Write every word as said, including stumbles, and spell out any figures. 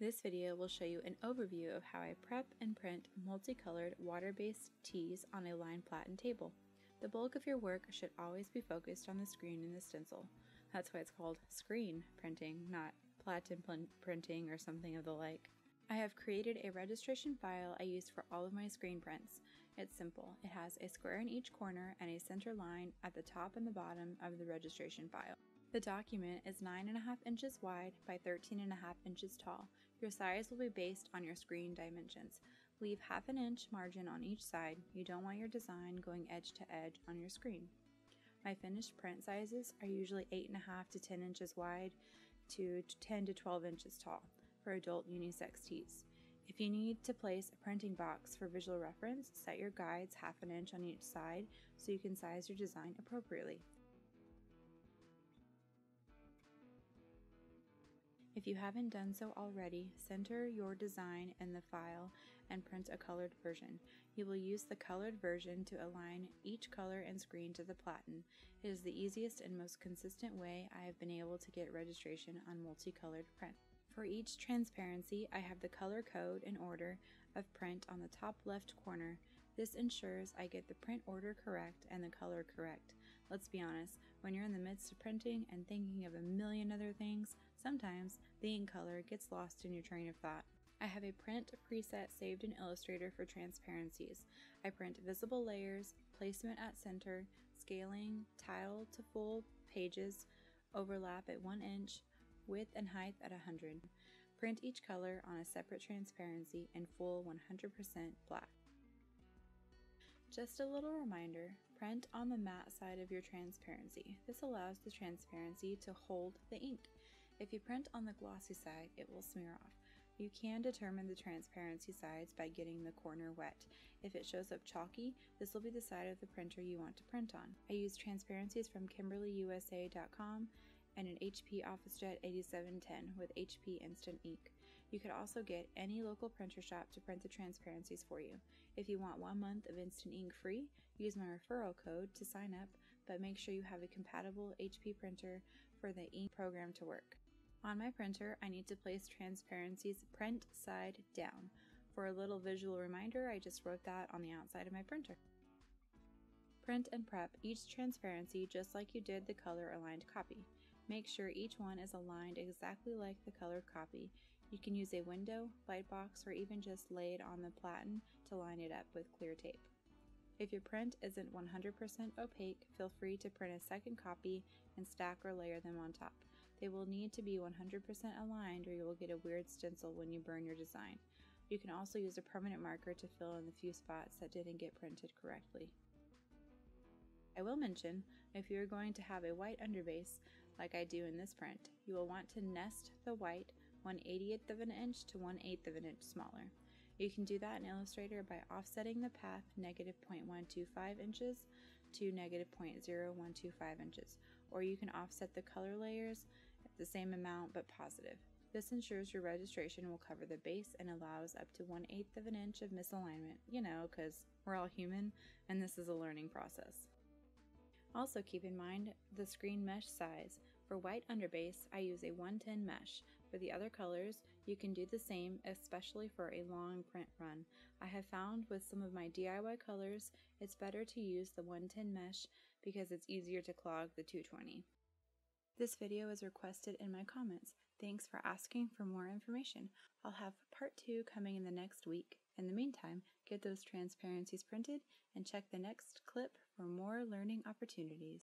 This video will show you an overview of how I prep and print multicolored water-based teas on a lined platen table. The bulk of your work should always be focused on the screen in the stencil. That's why it's called screen printing, not platen printing or something of the like. I have created a registration file I use for all of my screen prints. It's simple. It has a square in each corner and a center line at the top and the bottom of the registration file. The document is nine and a half inches wide by thirteen and a half inches tall. Your size will be based on your screen dimensions. Leave half an inch margin on each side. You don't want your design going edge to edge on your screen. My finished print sizes are usually eight and a half to ten inches wide to ten to twelve inches tall for adult unisex tees. If you need to place a printing box for visual reference, set your guides half an inch on each side so you can size your design appropriately. If you haven't done so already, center your design in the file and print a colored version. You will use the colored version to align each color and screen to the platen. It is the easiest and most consistent way I have been able to get registration on multicolored print. For each transparency, I have the color code and order of print on the top left corner. This ensures I get the print order correct and the color correct. Let's be honest, when you're in the midst of printing and thinking of a million other things, sometimes the ink color gets lost in your train of thought. I have a print preset saved in Illustrator for transparencies. I print visible layers, placement at center, scaling, tile to full pages, overlap at one inch, width and height at one hundred. Print each color on a separate transparency in full one hundred percent black. Just a little reminder, print on the matte side of your transparency. This allows the transparency to hold the ink. If you print on the glossy side, it will smear off. You can determine the transparency sides by getting the corner wet. If it shows up chalky, this will be the side of the printer you want to print on. I use transparencies from Kimberly U S A dot com and an H P OfficeJet eighty-seven ten with H P Instant Ink. You could also get any local printer shop to print the transparencies for you. If you want one month of Instant Ink free, use my referral code to sign up, but make sure you have a compatible H P printer for the ink program to work. On my printer, I need to place transparencies print side down. For a little visual reminder, I just wrote that on the outside of my printer. Print and prep each transparency just like you did the color aligned copy. Make sure each one is aligned exactly like the colored copy. You can use a window, light box, or even just lay it on the platen to line it up with clear tape. If your print isn't one hundred percent opaque, feel free to print a second copy and stack or layer them on top. They will need to be one hundred percent aligned or you will get a weird stencil when you burn your design. You can also use a permanent marker to fill in the few spots that didn't get printed correctly. I will mention, if you are going to have a white underbase, like I do in this print, you will want to nest the white one eightieth of an inch to one eighth of an inch smaller. You can do that in Illustrator by offsetting the path negative zero point one two five inches to negative zero point zero one two five inches, or you can offset the color layers at the same amount but positive. This ensures your registration will cover the base and allows up to one eighth of an inch of misalignment, you know, because we're all human and this is a learning process. Also keep in mind the screen mesh size. For white underbase, I use a one ten mesh. For the other colors, you can do the same, especially for a long print run. I have found with some of my D I Y colors, it's better to use the one ten mesh because it's easier to clog the two twenty. This video is requested in my comments. Thanks for asking for more information. I'll have part two coming in the next week. In the meantime, get those transparencies printed and check the next clip for more learning opportunities.